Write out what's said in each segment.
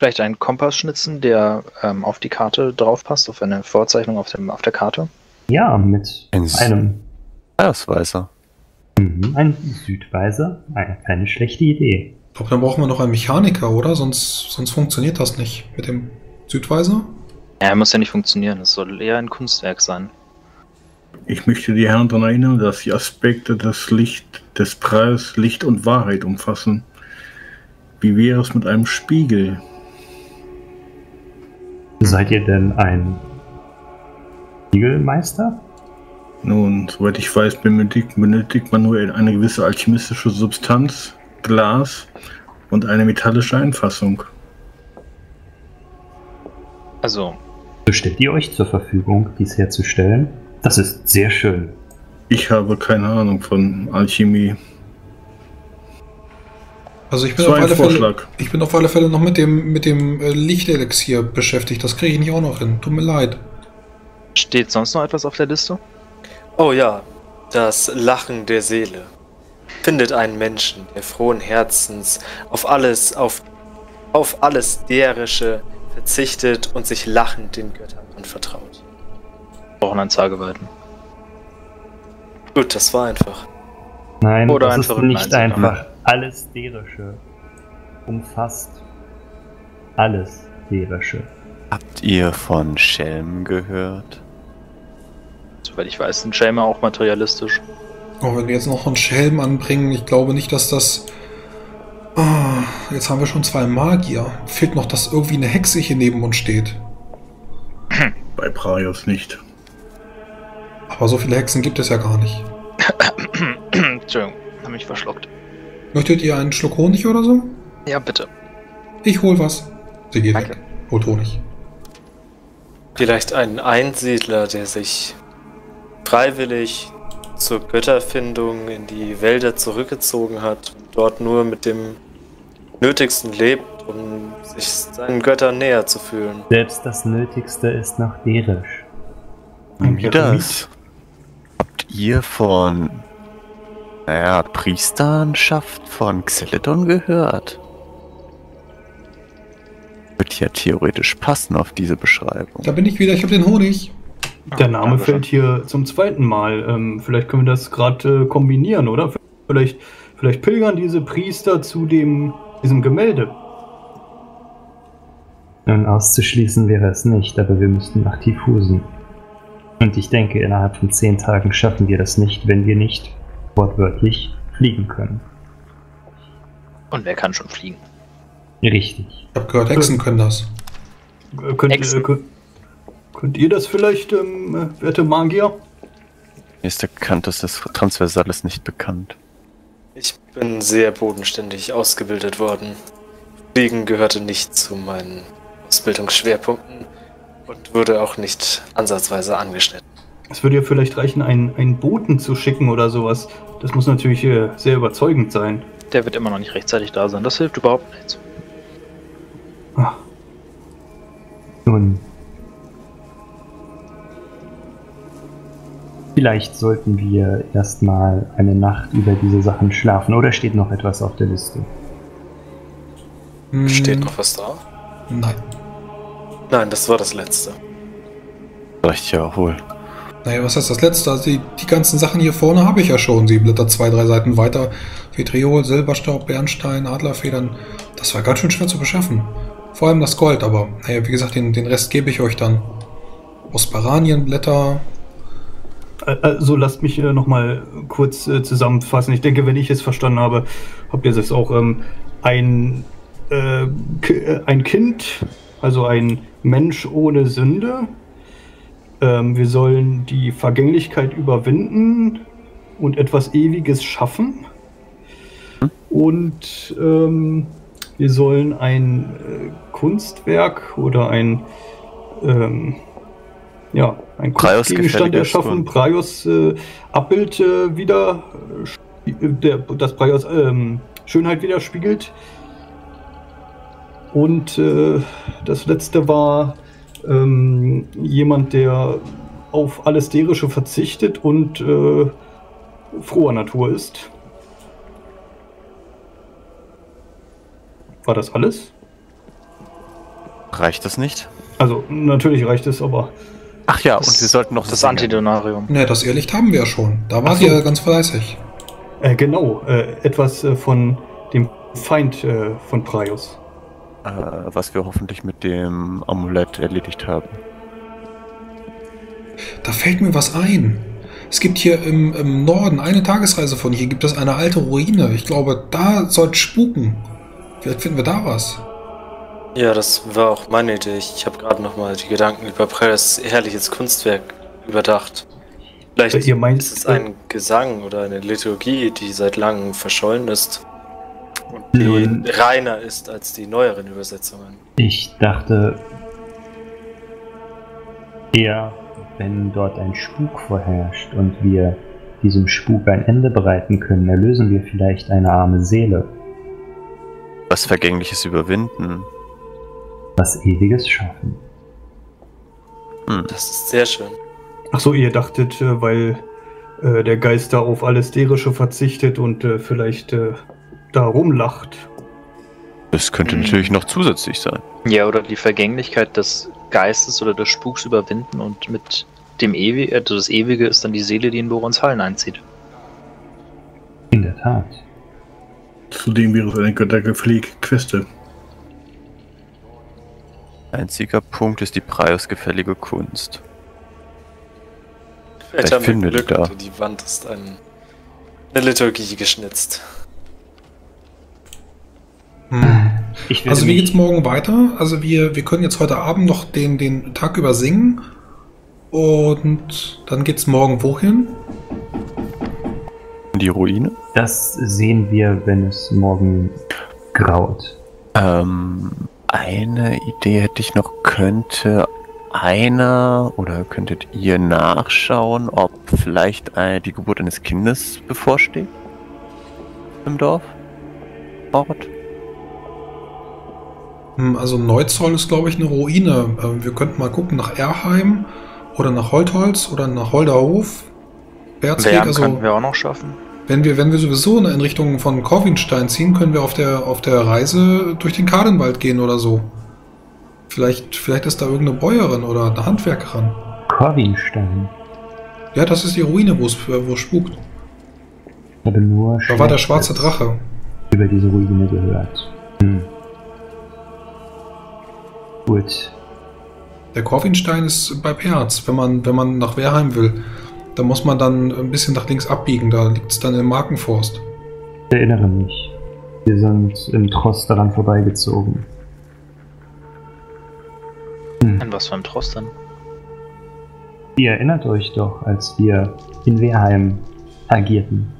Vielleicht einen Kompass schnitzen, der auf die Karte draufpasst, auf eine Vorzeichnung auf der Karte? Ja, mit einem Südweiser. Mhm, ein Südweiser? Keine schlechte Idee. Ich glaube, dann brauchen wir noch einen Mechaniker, oder? Sonst funktioniert das nicht mit dem Südweiser. Ja, muss ja nicht funktionieren. Es soll eher ein Kunstwerk sein. Ich möchte die Herren daran erinnern, dass die Aspekte des Licht, des Praios, Licht und Wahrheit umfassen. Wie wäre es mit einem Spiegel? Seid ihr denn ein Spiegelmeister? Nun, soweit ich weiß, benötigt man nur eine gewisse alchemistische Substanz, Glas und eine metallische Einfassung. Also, stellt ihr euch zur Verfügung, dies herzustellen? Das ist sehr schön. Ich habe keine Ahnung von Alchemie. Also ich bin, auf alle Fälle noch mit dem Lichtelixier beschäftigt. Das kriege ich nicht auch noch hin. Tut mir leid. Steht sonst noch etwas auf der Liste? Oh ja, das Lachen der Seele. Findet einen Menschen, der frohen Herzens auf alles Derische verzichtet und sich lachend den Göttern anvertraut. Wir brauchen ein Zageweiten. Gut, das war einfach. Nein, oder das ist nicht einfach. Alles Derische umfasst alles Derische. Habt ihr von Schelmen gehört? Soweit ich weiß, sind Schelme auch materialistisch. Oh, wenn wir jetzt noch einen Schelm anbringen, ich glaube nicht, dass das... Oh, jetzt haben wir schon zwei Magier. Fehlt noch, dass irgendwie eine Hexe hier neben uns steht. Bei Praios nicht. Aber so viele Hexen gibt es ja gar nicht. Entschuldigung, habe mich verschluckt. Möchtet ihr einen Schluck Honig oder so? Ja, bitte. Ich hol was. Sie geht weg. Holt Honig. Vielleicht einen Einsiedler, der sich freiwillig zur Götterfindung in die Wälder zurückgezogen hat und dort nur mit dem Nötigsten lebt, um sich seinen Göttern näher zu fühlen. Selbst das Nötigste ist noch derisch. Midas? Habt ihr von... Naja, Priesteranschaft von Xeleton gehört. Wird ja theoretisch passen auf diese Beschreibung. Da bin ich wieder, ich habe den Honig. Der Name fällt hier zum zweiten Mal. Vielleicht können wir das gerade kombinieren, oder? Vielleicht pilgern diese Priester zu diesem Gemälde. Nun, auszuschließen wäre es nicht, aber wir müssten nach Tiefhusen. Und ich denke, innerhalb von 10 Tagen schaffen wir das nicht, wenn wir nicht wortwörtlich fliegen können. Und wer kann schon fliegen? Richtig. Ich habe gehört, Hexen können das. Könnt ihr das vielleicht, werte Magier? Mir ist bekannt, dass das Transversal ist nicht bekannt. Ich bin sehr bodenständig ausgebildet worden. Fliegen gehörte nicht zu meinen Ausbildungsschwerpunkten und wurde auch nicht ansatzweise angeschnitten. Es würde ja vielleicht reichen, einen Boten zu schicken oder sowas. Das muss natürlich sehr überzeugend sein. Der wird immer noch nicht rechtzeitig da sein. Das hilft überhaupt nichts. Ach. Nun. Vielleicht sollten wir erstmal eine Nacht über diese Sachen schlafen. Oder steht noch etwas auf der Liste? Steht noch was da? Nein. Nein, das war das Letzte. Reicht ja wohl. Naja, was heißt das Letzte? Also die ganzen Sachen hier vorne habe ich ja schon. Sie blättert 2, 3 Seiten weiter. Vitriol, Silberstaub, Bernstein, Adlerfedern. Das war ganz schön schwer zu beschaffen. Vor allem das Gold, aber naja, wie gesagt, den Rest gebe ich euch dann. Osparanienblätter. Also lasst mich nochmal kurz zusammenfassen. Ich denke, wenn ich es verstanden habe, habt ihr es auch. Ein Kind, also ein Mensch ohne Sünde. Wir sollen die Vergänglichkeit überwinden und etwas Ewiges schaffen. Und wir sollen ein Kunstwerk oder ein Kunstgegenstand erschaffen. Praios Abbild das Praios Schönheit widerspiegelt. Und das letzte war... jemand, der auf alles Derische verzichtet und froher Natur ist. War das alles? Reicht das nicht? Also, natürlich reicht es, aber... Ach ja, und wir sollten noch das Antidonarium. Ne, das Irrlicht haben wir ja schon. Da war sie ja ganz fleißig. Genau, etwas von dem Feind von Praios. Was wir hoffentlich mit dem Amulett erledigt haben. Da fällt mir was ein. Es gibt hier im Norden, eine Tagesreise von hier, gibt es eine alte Ruine. Ich glaube, da sollte es spuken. Vielleicht finden wir da was. Ja, das war auch meine Idee. Ich habe gerade nochmal die Gedanken über Praios herrliches Kunstwerk überdacht. Vielleicht ist es ein Gesang oder eine Liturgie, die seit langem verschollen ist und die reiner ist als die neueren Übersetzungen. Ich dachte eher, wenn dort ein Spuk vorherrscht und wir diesem Spuk ein Ende bereiten können, erlösen wir vielleicht eine arme Seele. Was Vergängliches überwinden. Was Ewiges schaffen. Hm. Das ist sehr schön. Achso, ihr dachtet, weil der Geist da auf alles Derische verzichtet und vielleicht da rumlacht. Das könnte natürlich noch zusätzlich sein. Ja, oder die Vergänglichkeit des Geistes oder des Spuks überwinden und mit dem Ewigen, also das Ewige ist dann die Seele, die in Borons Hallen einzieht. In der Tat. Zudem wäre es eine göttergepflegte Queste. Einziger Punkt ist die preisgefällige Kunst. Vielleicht haben wir Glück, die Wand ist eine Liturgie geschnitzt. Hm. Also wie geht's morgen weiter? Also wir können jetzt heute Abend noch den Tag über singen und dann geht's morgen wohin? Die Ruine? Das sehen wir, wenn es morgen graut. Eine Idee hätte ich noch, könntet ihr nachschauen, ob vielleicht die Geburt eines Kindes bevorsteht? Im Dorf? Ort? Also Neuzoll ist, glaube ich, eine Ruine. Wir könnten mal gucken nach Erheim oder nach Holtholz oder nach Holderhof. Berzweg, also können wir auch noch schaffen. Wenn wir sowieso in Richtung von Korwinstein ziehen, können wir auf der Reise durch den Kadenwald gehen oder so. Vielleicht ist da irgendeine Bäuerin oder eine Handwerkerin. Korwinstein. Ja, das ist die Ruine, wo es spukt. Habe nur da war der schwarze Drache. Über diese Ruine gehört. Hm. Gut. Der Korwinstein ist bei Perz, wenn man nach Wehrheim will. Da muss man dann ein bisschen nach links abbiegen, da liegt es dann im Markenforst. Ich erinnere mich. Wir sind im Trost daran vorbeigezogen. Hm. An was für ein Trost dann? Ihr erinnert euch doch, als wir in Wehrheim agierten.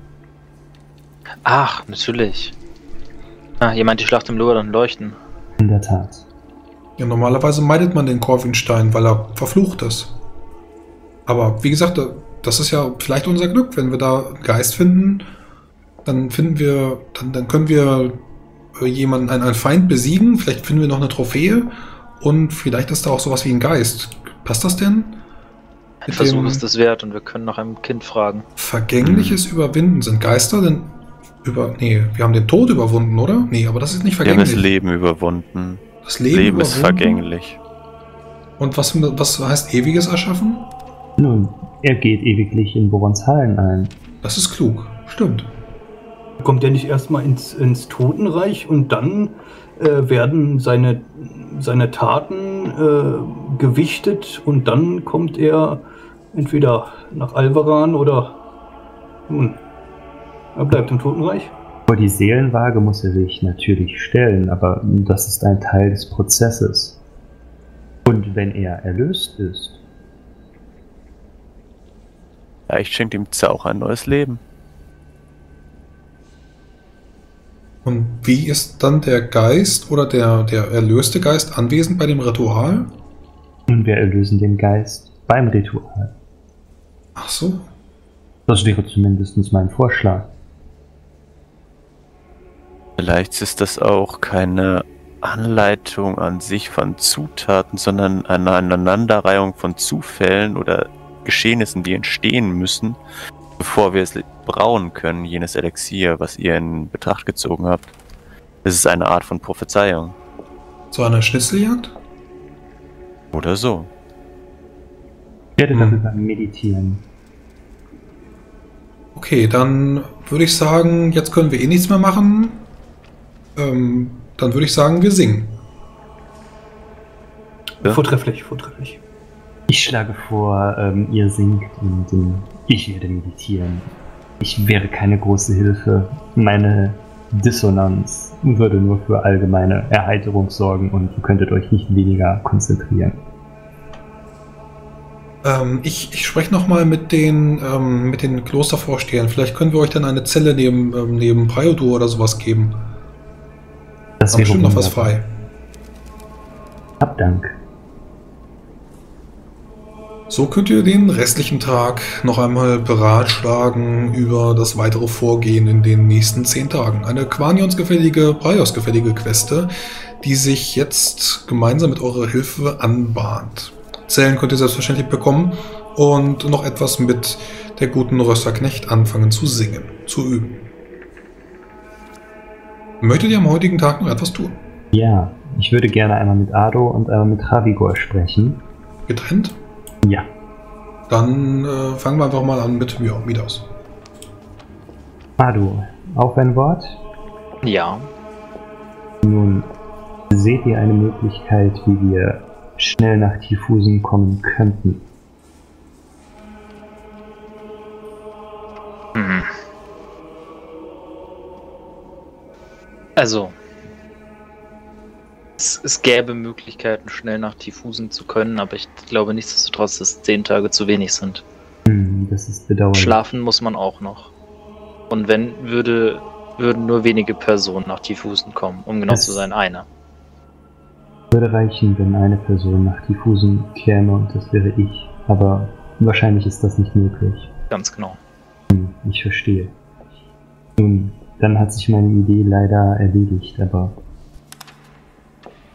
Ach, natürlich. Ah, ihr meint die Schlacht im Lugadon leuchten. In der Tat. Ja, normalerweise meidet man den Korwinstein, weil er verflucht ist. Aber wie gesagt, das ist ja vielleicht unser Glück. Wenn wir da einen Geist finden, dann können wir jemanden, einen Feind besiegen. Vielleicht finden wir noch eine Trophäe und vielleicht ist da auch sowas wie ein Geist. Passt das denn? Ein Versuch ist es wert und wir können nach einem Kind fragen. Vergängliches Überwinden. Sind Geister denn wir haben den Tod überwunden, oder? Nee, aber das ist nicht vergänglich. Wir haben das Leben überwunden. Das Leben ist vergänglich. Und was heißt Ewiges erschaffen? Nun, er geht ewiglich in Borons Hallen ein. Das ist klug, stimmt. Kommt er nicht erstmal ins Totenreich und dann werden seine Taten gewichtet und dann kommt er entweder nach Alvaran oder nun, er bleibt im Totenreich? Aber die Seelenwaage muss er sich natürlich stellen, aber das ist ein Teil des Prozesses. Und wenn er erlöst ist, vielleicht schenkt ihm auch ein neues Leben. Und wie ist dann der Geist oder der erlöste Geist anwesend bei dem Ritual? Und wir erlösen den Geist beim Ritual. Ach so. Das wäre zumindest mein Vorschlag. Vielleicht ist das auch keine Anleitung an sich von Zutaten, sondern eine Aneinanderreihung von Zufällen oder Geschehnissen, die entstehen müssen, bevor wir es brauen können, jenes Elixier, was ihr in Betracht gezogen habt. Es ist eine Art von Prophezeiung. So eine Schnitzeljagd? Oder so. Ich werde darüber meditieren. Okay, dann würde ich sagen, jetzt können wir eh nichts mehr machen. Dann würde ich sagen, wir singen. Ja? Vortrefflich, vortrefflich. Ich schlage vor, ihr singt und ich werde meditieren. Ich wäre keine große Hilfe. Meine Dissonanz würde nur für allgemeine Erheiterung sorgen und ihr könntet euch nicht weniger konzentrieren. Ich spreche nochmal mit den Klostervorstehern. Vielleicht können wir euch dann eine Zelle neben Priodur oder sowas geben. Das wäre bestimmt noch was frei. Hab Dank. So könnt ihr den restlichen Tag noch einmal beratschlagen über das weitere Vorgehen in den nächsten 10 Tagen. Eine Quanions-gefällige, Praios-gefällige Queste, die sich jetzt gemeinsam mit eurer Hilfe anbahnt. Zellen könnt ihr selbstverständlich bekommen und noch etwas mit der guten Rösserknecht anfangen zu singen, zu üben. Möchtet ihr am heutigen Tag noch etwas tun? Ja, ich würde gerne einmal mit Ardo und einmal mit Travigor sprechen. Getrennt? Ja. Dann fangen wir einfach mal an mit Midas. Ardo, auf ein Wort? Ja. Nun, seht ihr eine Möglichkeit, wie wir schnell nach Tiefhusen kommen könnten? Hm. Also, es gäbe Möglichkeiten, schnell nach Tiefhusen zu können, aber ich glaube nichtsdestotrotz, dass 10 Tage zu wenig sind. Hm, das ist bedauerlich. Schlafen muss man auch noch. Und wenn, würden nur wenige Personen nach Tiefhusen kommen, um genau zu sein, einer. Würde reichen, wenn eine Person nach Tiefhusen käme und das wäre ich, aber wahrscheinlich ist das nicht möglich. Ganz genau. Ich verstehe. Nun, dann hat sich meine Idee leider erledigt, aber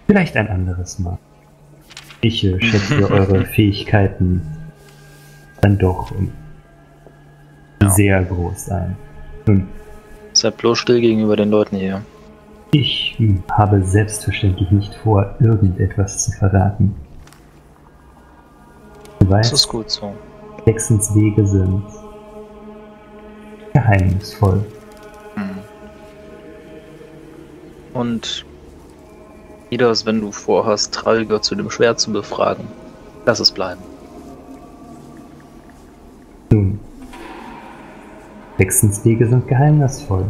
vielleicht ein anderes Mal. Ich schätze eure Fähigkeiten dann doch sehr groß ein. Nun, seid bloß still gegenüber den Leuten hier. Ich habe selbstverständlich nicht vor, irgendetwas zu verraten. Du weißt, das ist gut so. Hexens Wege sind geheimnisvoll. Und Midas, wenn du vorhast, Travigor zu dem Schwert zu befragen, lass es bleiben. Nun, Hexens Wege sind geheimnisvoll.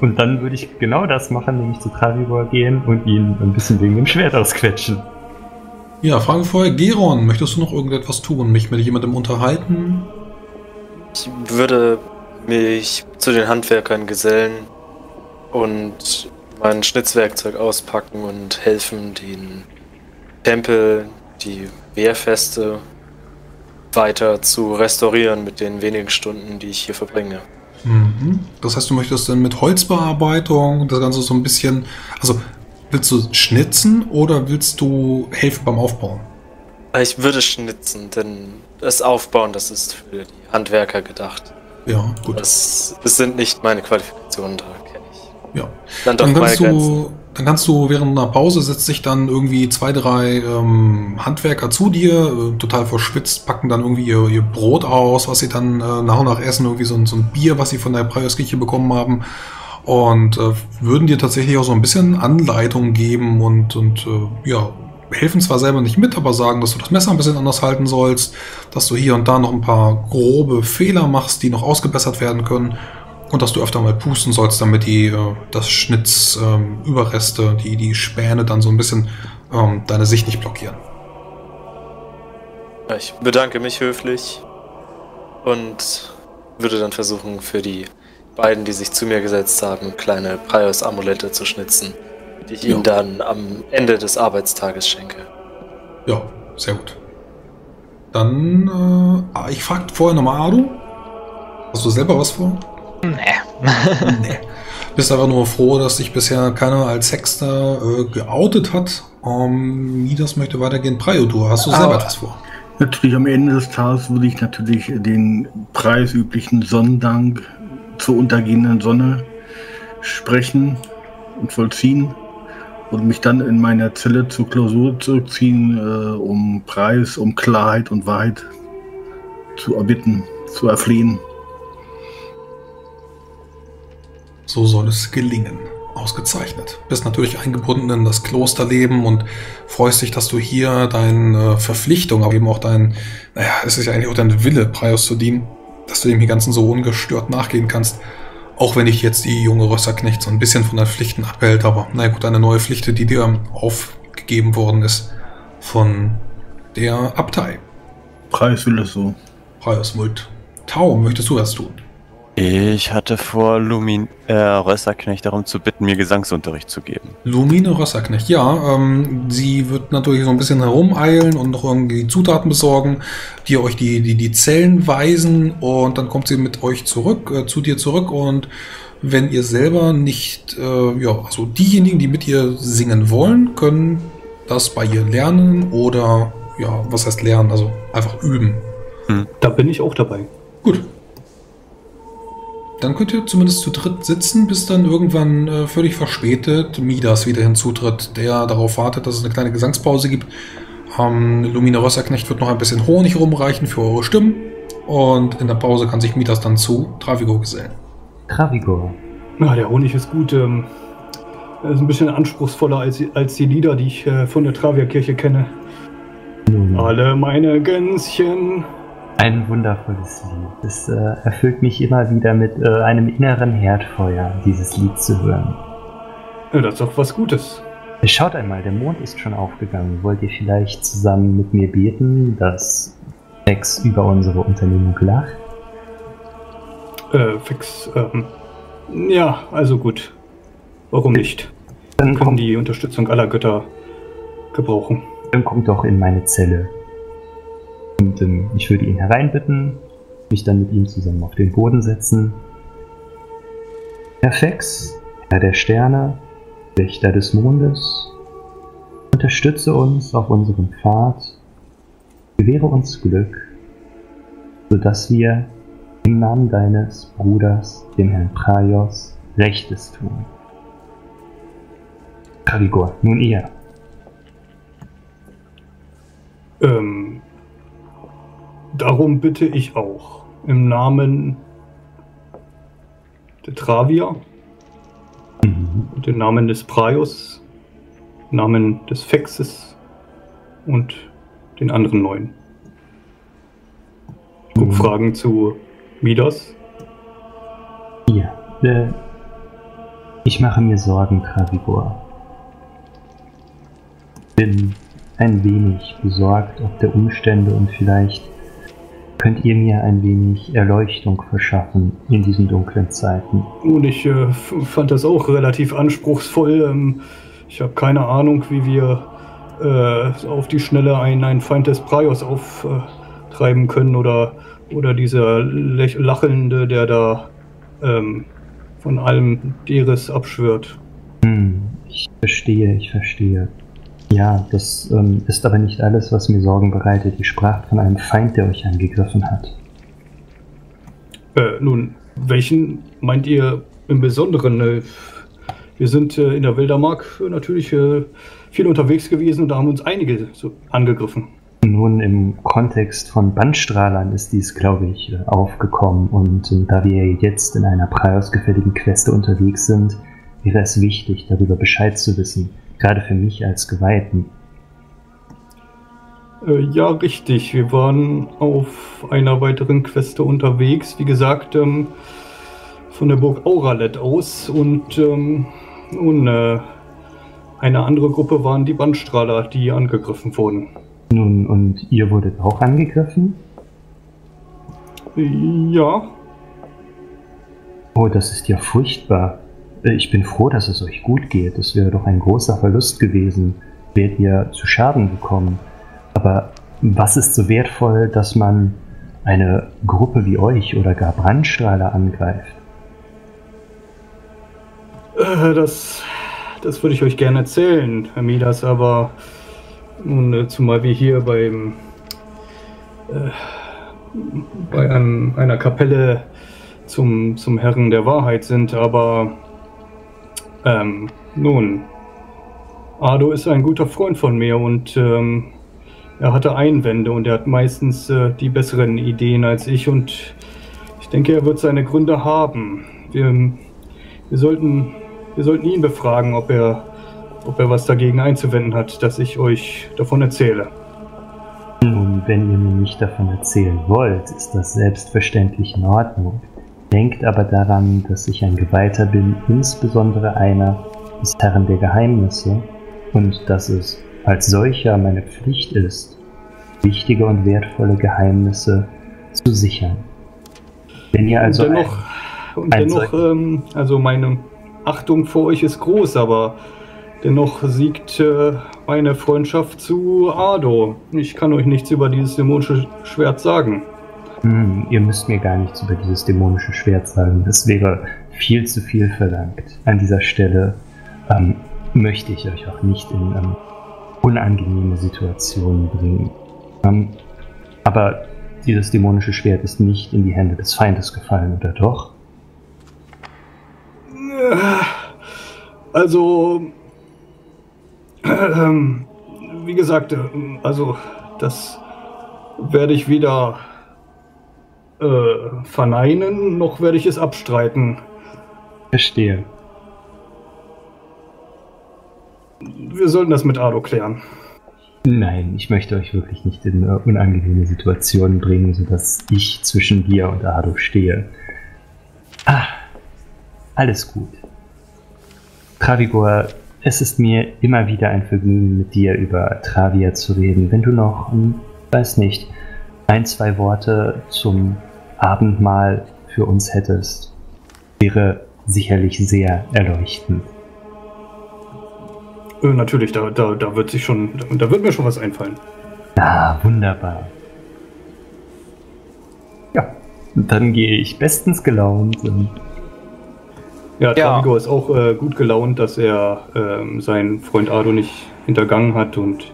Und dann würde ich genau das machen, nämlich zu Travigor gehen und ihn ein bisschen wegen dem Schwert ausquetschen. Ja, Frage vorher. Geron, möchtest du noch irgendetwas tun? Mich mit jemandem unterhalten? Ich würde mich zu den Handwerkern gesellen und mein Schnitzwerkzeug auspacken und helfen, den Tempel, die Wehrfeste weiter zu restaurieren mit den wenigen Stunden, die ich hier verbringe. Das heißt, du möchtest dann mit Holzbearbeitung das Ganze so ein bisschen... Also, willst du schnitzen oder willst du helfen beim Aufbauen? Ich würde schnitzen, denn das Aufbauen, das ist für die Handwerker gedacht. Ja, gut. Das sind nicht meine Qualifikationen, da kenne ich. Ja. Dann kannst du während einer Pause, setzt sich dann irgendwie 2, 3 Handwerker zu dir, total verschwitzt, packen dann irgendwie ihr Brot aus, was sie dann nach und nach essen, irgendwie so ein Bier, was sie von der Praios-Kirche bekommen haben, und würden dir tatsächlich auch so ein bisschen Anleitung geben und helfen zwar selber nicht mit, aber sagen, dass du das Messer ein bisschen anders halten sollst, dass du hier und da noch ein paar grobe Fehler machst, die noch ausgebessert werden können. Und dass du öfter mal pusten sollst, damit das Schnitzüberreste, die Späne dann so ein bisschen deine Sicht nicht blockieren. Ich bedanke mich höflich und würde dann versuchen, für die beiden, die sich zu mir gesetzt haben, kleine Praios-Amulette zu schnitzen, die ich ihnen dann am Ende des Arbeitstages schenke. Ja, sehr gut. Dann, ich frage vorher nochmal, Ardo, hast du selber was vor? Nee. Bist aber nur froh, dass sich bisher keiner als Hexter geoutet hat. Midas möchte weitergehen. Priodur, hast du selber etwas vor? Natürlich, am Ende des Tages würde ich natürlich den preisüblichen Sonnendank zur untergehenden Sonne sprechen und vollziehen und mich dann in meiner Zelle zur Klausur zurückziehen, um Preis, um Klarheit und Wahrheit zu erbitten, zu erflehen. So soll es gelingen. Ausgezeichnet. Bist natürlich eingebunden in das Klosterleben und freust dich, dass du hier deine Verpflichtung, aber eben auch dein, naja, es ist ja eigentlich auch dein Wille, Praios zu dienen, dass du dem hier Ganzen so ungestört nachgehen kannst. Auch wenn dich jetzt die junge Rösserknecht so ein bisschen von deinen Pflichten abhält, aber naja gut, eine neue Pflicht, die dir aufgegeben worden ist von der Abtei. Praios will es so. Praios wollt. Tau, möchtest du das tun? Ich hatte vor, Lumine Rösserknecht darum zu bitten, mir Gesangsunterricht zu geben. Lumine Rösserknecht, ja. Sie wird natürlich so ein bisschen herumeilen und noch irgendwie Zutaten besorgen, die euch die Zellen weisen, und dann kommt sie mit euch zurück, zu dir zurück, und wenn ihr selber nicht, ja, also diejenigen, die mit ihr singen wollen, können das bei ihr lernen oder, ja, was heißt lernen, also einfach üben. Hm. Da bin ich auch dabei. Gut. Dann könnt ihr zumindest zu dritt sitzen, bis dann irgendwann völlig verspätet Midas wieder hinzutritt, der darauf wartet, dass es eine kleine Gesangspause gibt. Lumine Rösserknecht wird noch ein bisschen Honig rumreichen für eure Stimmen, und in der Pause kann sich Midas dann zu Travigor gesellen. Travigor. Na, der Honig ist gut. Er ist ein bisschen anspruchsvoller als die Lieder, die ich von der Travia-Kirche kenne. Mhm. Alle meine Gänschen. Ein wundervolles Lied. Es erfüllt mich immer wieder mit einem inneren Herdfeuer, dieses Lied zu hören. Ja, das ist doch was Gutes. Schaut einmal, der Mond ist schon aufgegangen. Wollt ihr vielleicht zusammen mit mir beten, dass Phex über unsere Unternehmung lacht? Phex, ja, also gut. Warum nicht? Dann können die Unterstützung aller Götter gebrauchen. Dann kommt doch in meine Zelle. Und ich würde ihn hereinbitten, mich dann mit ihm zusammen auf den Boden setzen. Herr Phex, Herr der Sterne, Wächter des Mondes, unterstütze uns auf unserem Pfad, gewähre uns Glück, sodass wir im Namen deines Bruders, dem Herrn Praios, Rechtes tun. Travigor, nun ihr. Darum bitte ich auch, im Namen der Travia, und im Namen des Praios, im Namen des Phexes und den anderen Neuen. Ich gucke Fragen zu Midas. Ja, ich mache mir Sorgen, Travigor. Bin ein wenig besorgt ob der Umstände, und vielleicht könnt ihr mir ein wenig Erleuchtung verschaffen in diesen dunklen Zeiten. Und ich fand das auch relativ anspruchsvoll. Ich habe keine Ahnung, wie wir auf die Schnelle einen Feind des Praios auftreiben können, oder dieser Lachelnde, der da von allem Deres abschwört. Ich verstehe, ich verstehe. Ja, das ist aber nicht alles, was mir Sorgen bereitet. Ihr sprach von einem Feind, der euch angegriffen hat. Nun, welchen meint ihr im Besonderen? Wir sind in der Wildermark natürlich viel unterwegs gewesen, und da haben uns einige angegriffen. Nun, im Kontext von Bannstrahlern ist dies, glaube ich, aufgekommen. Und da wir jetzt in einer praiosgefälligen Queste unterwegs sind, wäre es wichtig, darüber Bescheid zu wissen. Gerade für mich als Geweihten. Ja, richtig. Wir waren auf einer weiteren Queste unterwegs. Wie gesagt, von der Burg Auralet aus. Und nun, eine andere Gruppe waren die Bannstrahler, die angegriffen wurden. Nun, und ihr wurdet auch angegriffen? Ja. Oh, das ist ja furchtbar. Ich bin froh, dass es euch gut geht. Es wäre doch ein großer Verlust gewesen, wärt ihr zu Schaden gekommen. Aber was ist so wertvoll, dass man eine Gruppe wie euch oder gar Brandstrahler angreift? Das würde ich euch gerne erzählen, Herr Midas, aber nun, zumal wir hier bei einer Kapelle zum Herren der Wahrheit sind, aber Nun, Ardo ist ein guter Freund von mir und er hatte Einwände und er hat meistens die besseren Ideen als ich und ich denke, er wird seine Gründe haben. Wir sollten ihn befragen, ob er was dagegen einzuwenden hat, dass ich euch davon erzähle. Nun, wenn ihr mir nicht davon erzählen wollt, ist das selbstverständlich in Ordnung. Denkt aber daran, dass ich ein Geweihter bin, insbesondere einer des Herren der Geheimnisse, und dass es als solcher meine Pflicht ist, wichtige und wertvolle Geheimnisse zu sichern. Wenn ihr also also meine Achtung vor euch ist groß, aber dennoch siegt meine Freundschaft zu Ardo. Ich kann euch nichts über dieses dämonische Schwert sagen. Ihr müsst mir gar nichts über dieses dämonische Schwert sagen. Das wäre viel zu viel verlangt. An dieser Stelle möchte ich euch auch nicht in unangenehme Situationen bringen. Aber dieses dämonische Schwert ist nicht in die Hände des Feindes gefallen, oder doch? Also, wie gesagt, also das werde ich weder verneinen, noch werde ich es abstreiten. Verstehe. Wir sollten das mit Ardo klären. Nein, ich möchte euch wirklich nicht in unangenehme Situationen bringen, sodass ich zwischen dir und Ardo stehe. Ah, alles gut. Travigor, es ist mir immer wieder ein Vergnügen, mit dir über Travia zu reden. Wenn du noch, weiß nicht, ein, zwei Worte zum Abendmahl für uns hättest, wäre sicherlich sehr erleuchtend. Natürlich, da wird mir schon was einfallen. Ah, wunderbar. Ja, dann gehe ich bestens gelaunt. Ja, Travigor ist auch gut gelaunt, dass er seinen Freund Ardo nicht hintergangen hat und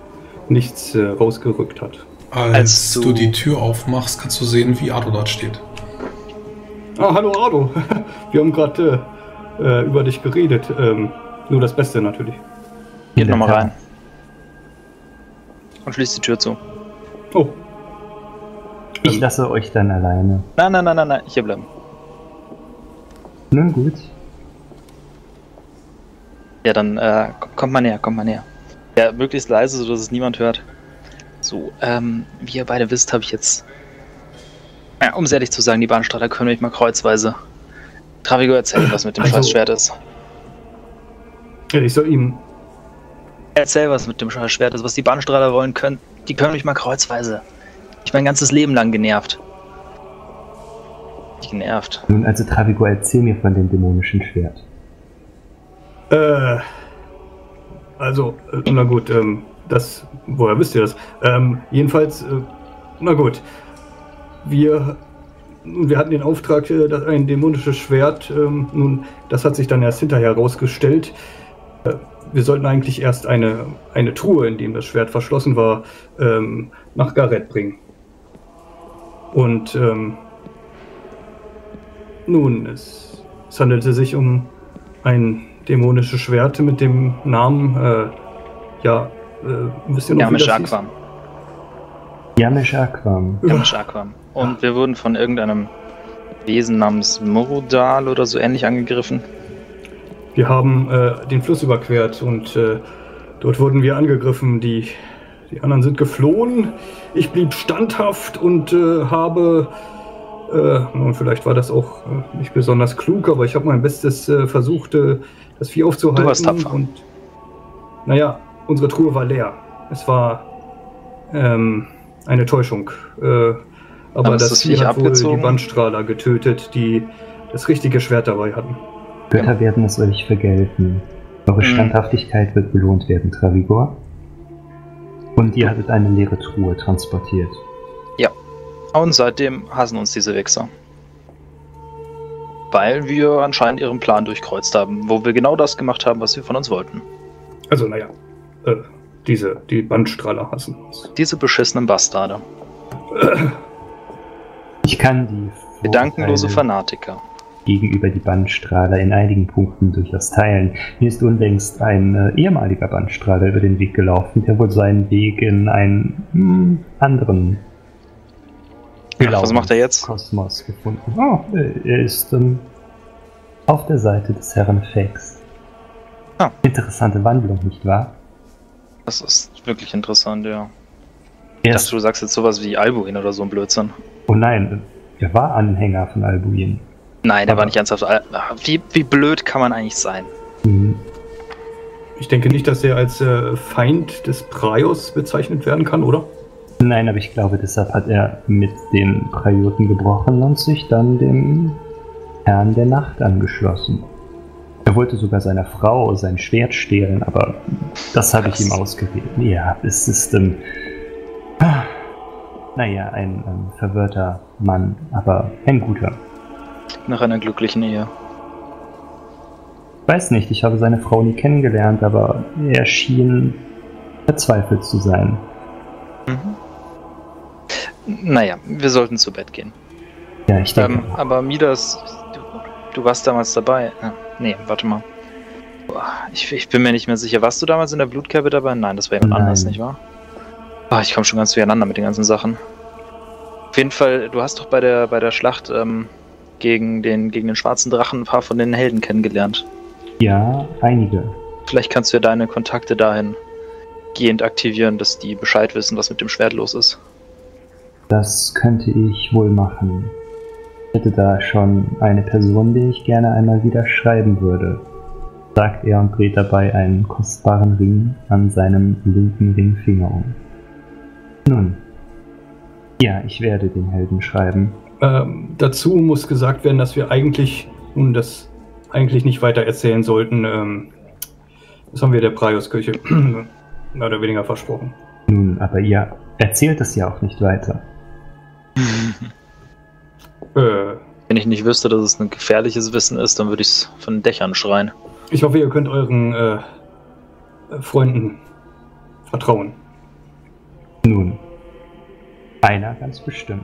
nichts rausgerückt hat. Als du die Tür aufmachst, kannst du sehen, wie Ardo dort steht. Ah, hallo Ardo. Wir haben gerade über dich geredet. Nur das Beste natürlich. Geht nochmal rein. Und schließt die Tür zu. Oh. Ich lasse euch dann alleine. Nein, ich hier bleiben. Nun gut. Ja, dann kommt mal näher. Ja, möglichst leise, sodass es niemand hört. So, wie ihr beide wisst, habe ich jetzt... Ja, um es ehrlich zu sagen, die Bannstrahler können mich mal kreuzweise. Travigor erzählt, was mit dem Scheißschwert ist. Ja, ich soll ihm... Erzähl, was mit dem Scheißschwert ist, was die Bannstrahler wollen können. Die können mich mal kreuzweise. Ich mein ganzes Leben lang genervt. Nun, also Travigor, erzähl mir von dem dämonischen Schwert. Na gut, das... Woher wisst ihr das? Jedenfalls, na gut. Wir hatten den Auftrag, ein dämonisches Schwert, nun, das hat sich dann erst hinterher herausgestellt. Wir sollten eigentlich erst eine Truhe, in dem das Schwert verschlossen war, nach Gareth bringen. Und nun, es handelte sich um ein dämonisches Schwert mit dem Namen, wisst ihr noch, wie das hieß? Jamisch Aquam. Jamisch Aquam. Und wir wurden von irgendeinem Wesen namens Morudal oder so ähnlich angegriffen. Wir haben den Fluss überquert und dort wurden wir angegriffen. Die anderen sind geflohen. Ich blieb standhaft und habe... nun, vielleicht war das auch nicht besonders klug, aber ich habe mein Bestes versucht, das Vieh aufzuhalten. Du warst tapfer. Und, naja, unsere Truhe war leer. Es war eine Täuschung. Aber das Vieh hat wohl die Bannstrahler getötet, die das richtige Schwert dabei hatten. Götter werden es euch vergelten. Eure Standhaftigkeit wird belohnt werden, Travigor. Und ihr hattet eine leere Truhe transportiert. Ja. Und seitdem hassen uns diese Wichser. Weil wir anscheinend ihren Plan durchkreuzt haben, wo wir genau das gemacht haben, was sie von uns wollten. Also, naja. Die Bannstrahler hassen uns. Diese beschissenen Bastarde. Gedankenlose Fanatiker. gegenüber die Bannstrahler in einigen Punkten durchaus teilen. Mir ist unlängst ein ehemaliger Bannstrahler über den Weg gelaufen, der wohl seinen Weg in einen anderen Kosmos gefunden. Oh, er ist auf der Seite des Herrn Phex. Ah. Interessante Wandlung, nicht wahr? Das ist wirklich interessant, ja. Ich dachte, du sagst jetzt sowas wie Albuin oder so ein Blödsinn. Oh nein, er war Anhänger von Albuin. Nein, der war nicht ernsthaft. Wie blöd kann man eigentlich sein? Ich denke nicht, dass er als Feind des Praios bezeichnet werden kann, oder? Nein, aber ich glaube, deshalb hat er mit den Praioten gebrochen und sich dann dem Herrn der Nacht angeschlossen. Er wollte sogar seiner Frau sein Schwert stehlen, aber das habe ich ihm ausgeredet. Ja, es ist naja, ein verwirrter Mann, aber ein guter. Nach einer glücklichen Ehe. Ich weiß nicht, ich habe seine Frau nie kennengelernt, aber er schien verzweifelt zu sein. Mhm. Naja, wir sollten zu Bett gehen. Ja, ich denke. Aber Midas, du warst damals dabei. Nee, warte mal. Ich bin mir nicht mehr sicher. Warst du damals in der Blutkerbe dabei? Nein, das war jemand anders, nicht wahr? Ach, ich komme schon ganz durcheinander mit den ganzen Sachen. Auf jeden Fall, du hast doch bei der Schlacht gegen den schwarzen Drachen ein paar von den Helden kennengelernt. Ja, einige. Vielleicht kannst du ja deine Kontakte dahingehend aktivieren, dass die Bescheid wissen, was mit dem Schwert los ist. Das könnte ich wohl machen. Ich hätte da schon eine Person, die ich gerne einmal wieder schreiben würde, sagt er und dreht dabei einen kostbaren Ring an seinem linken Ringfinger um. Nun, ja, ich werde den Helden schreiben. Dazu muss gesagt werden, dass wir eigentlich nun das eigentlich nicht weiter erzählen sollten. Das haben wir der Praios-Kirche mehr oder weniger versprochen. Nun, aber ihr erzählt es ja auch nicht weiter. Wenn ich nicht wüsste, dass es ein gefährliches Wissen ist, dann würde ich es von den Dächern schreien. Ich hoffe, ihr könnt euren Freunden vertrauen. Nun, einer ganz bestimmt.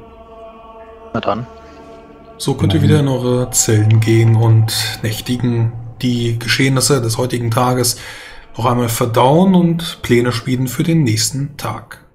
Na dann. So könnt ihr wieder in eure Zellen gehen und nächtigen, die Geschehnisse des heutigen Tages noch einmal verdauen und Pläne schmieden für den nächsten Tag.